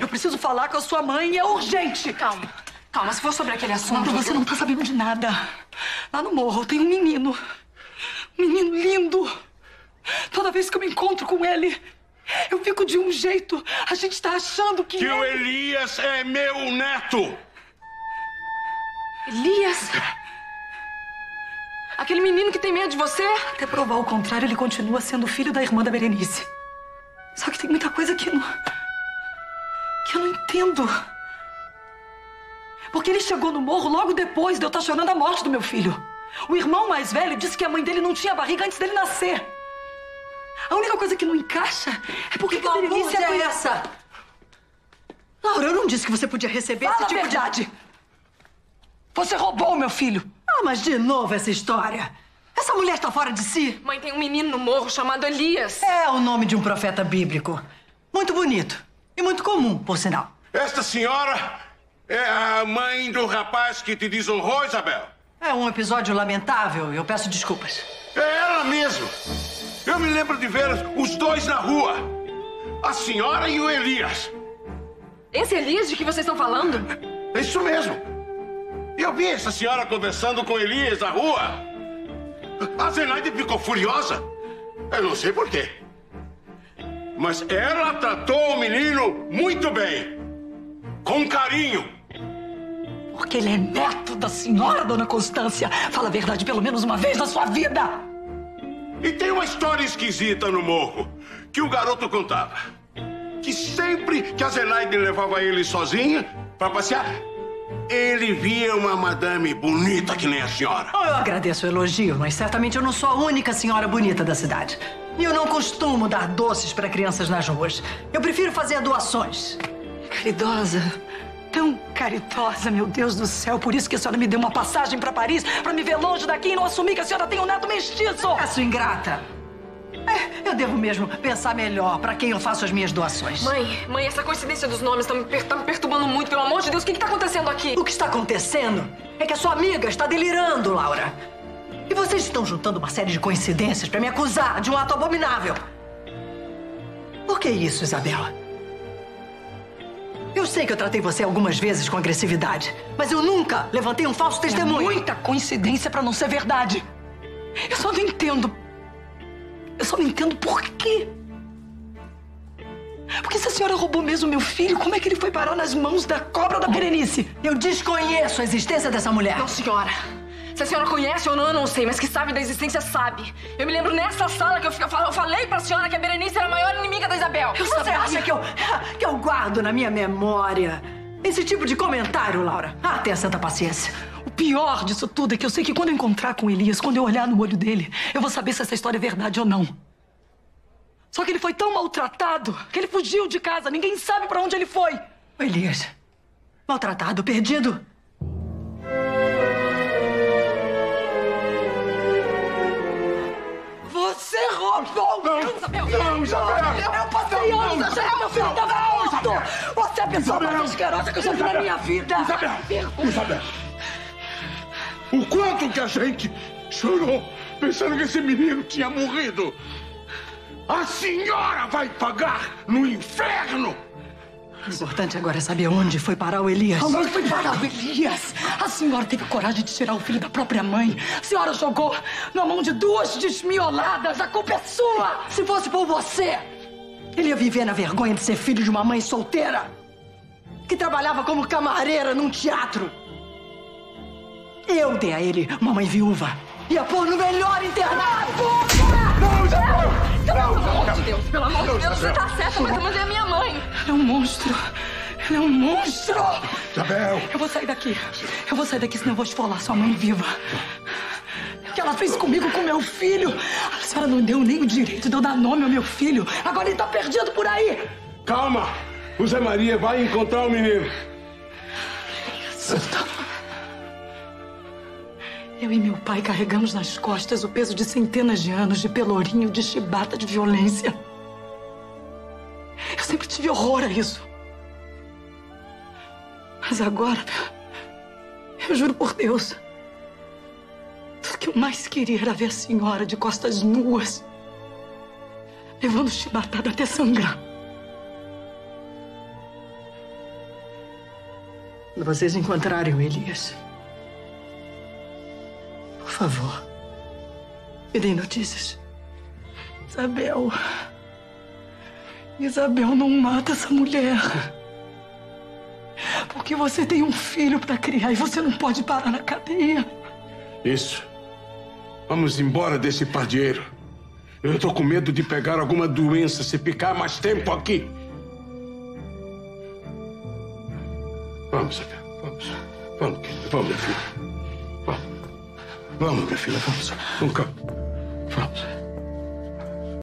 Eu preciso falar com a sua mãe e é urgente. Calma, calma. Se for sobre aquele assunto... Laura, você não tá sabendo de nada. Lá no morro tem um menino. Um menino lindo. Toda vez que eu me encontro com ele... eu fico de um jeito. A gente tá achando que... Que o Elias é meu neto. Elias? Aquele menino que tem medo de você? Até provar o contrário, ele continua sendo filho da irmã da Berenice. Só que tem muita coisa que eu não entendo. Porque ele chegou no morro logo depois de eu estar chorando a morte do meu filho. O irmão mais velho disse que a mãe dele não tinha barriga antes dele nascer. A única coisa que não encaixa é porque a Berenice é essa. Laura, eu não disse que você podia receber esse tipo de... Fala a verdade! Você roubou meu filho! Ah, mas de novo essa história! Essa mulher tá fora de si! Mãe, tem um menino no morro chamado Elias. É o nome de um profeta bíblico. Muito bonito. E muito comum, por sinal. Esta senhora é a mãe do rapaz que te desonrou, Isabela? É um episódio lamentável e eu peço desculpas. É ela mesmo! Eu me lembro de ver os dois na rua. A senhora e o Elias. Esse Elias de que vocês estão falando? É isso mesmo. Eu vi essa senhora conversando com Elias na rua. A Zenaide ficou furiosa. Eu não sei por quê. Mas ela tratou o menino muito bem. Com carinho. Porque ele é neto da senhora, dona Constância. Fala a verdade pelo menos uma vez na sua vida. E tem uma história esquisita no morro que o garoto contava. Que sempre que a Zenaide levava ele sozinha pra passear, ele via uma madame bonita que nem a senhora. Oh, eu agradeço o elogio, mas certamente eu não sou a única senhora bonita da cidade. E eu não costumo dar doces pra crianças nas ruas. Eu prefiro fazer doações. Caridosa, tão caritosa, meu Deus do céu. Por isso que a senhora me deu uma passagem pra Paris, pra me ver longe daqui e não assumir que a senhora tem um neto mestiço. É, sua ingrata. É, eu devo mesmo pensar melhor pra quem eu faço as minhas doações. Mãe, essa coincidência dos nomes tá me perturbando muito. Pelo amor de Deus, o que tá acontecendo aqui? O que está acontecendo é que a sua amiga está delirando, Laura. E vocês estão juntando uma série de coincidências pra me acusar de um ato abominável. Por que isso, Isabela? Eu sei que eu tratei você algumas vezes com agressividade, mas eu nunca levantei um falso testemunho. É muita coincidência pra não ser verdade. Eu só não entendo por quê. Porque se a senhora roubou mesmo meu filho, como é que ele foi parar nas mãos da cobra da Berenice? Eu desconheço a existência dessa mulher. Não, senhora. Se a senhora conhece ou não, eu não sei, mas que sabe da existência, sabe. Eu me lembro nessa sala que eu falei pra senhora que a Berenice era a maior inimiga da Isabel. Você acha que eu guardo na minha memória esse tipo de comentário, Laura? Ah, tenha santa paciência. O pior disso tudo é que eu sei que quando eu encontrar com o Elias, quando eu olhar no olho dele, eu vou saber se essa história é verdade ou não. Só que ele foi tão maltratado que ele fugiu de casa. Ninguém sabe pra onde ele foi. O Elias, maltratado, perdido... Você roubou! Não, Isabela! Eu passei anos achando meu filho estava morto! Você é a pessoa mais asquerosa que eu já vi na minha vida! Isabela! O quanto que a gente chorou pensando que esse menino tinha morrido! A senhora vai pagar no inferno! O importante agora é saber onde foi parar o Elias. Onde foi parar o Elias? A senhora teve coragem de tirar o filho da própria mãe. A senhora jogou na mão de duas desmioladas. A culpa é sua. Se fosse por você, ele ia viver na vergonha de ser filho de uma mãe solteira que trabalhava como camareira num teatro. Eu dei a ele uma mãe viúva. Ia pôr no melhor internato. Pelo amor de Deus, você tá certa, mas eu mandei a minha mãe. Ela é um monstro. Ela é um monstro. Isabel. Eu vou sair daqui. Senão eu vou esfolar sua mãe viva. O que ela fez comigo, com meu filho? A senhora não deu nem o direito de eu dar nome ao meu filho. Agora ele tá perdido por aí. Calma. O José Maria vai encontrar o menino. Eu e meu pai carregamos nas costas o peso de centenas de anos de pelourinho, de chibata, de violência. Eu sempre tive horror a isso. Mas agora, eu juro por Deus, tudo que eu mais queria era ver a senhora de costas nuas, levando chibatada até sangrar. Quando vocês encontrarem o Elias, por favor, me deem notícias. Isabel, não mata essa mulher. Porque você tem um filho para criar e você não pode parar na cadeia. Isso. Vamos embora desse pardieiro. Eu estou com medo de pegar alguma doença se ficar mais tempo aqui. Vamos, Isabel. Vamos. Vamos, querida. Vamos, minha filha. Vamos. Vamos, minha filha. Vamos. Vamos, calma. Vamos.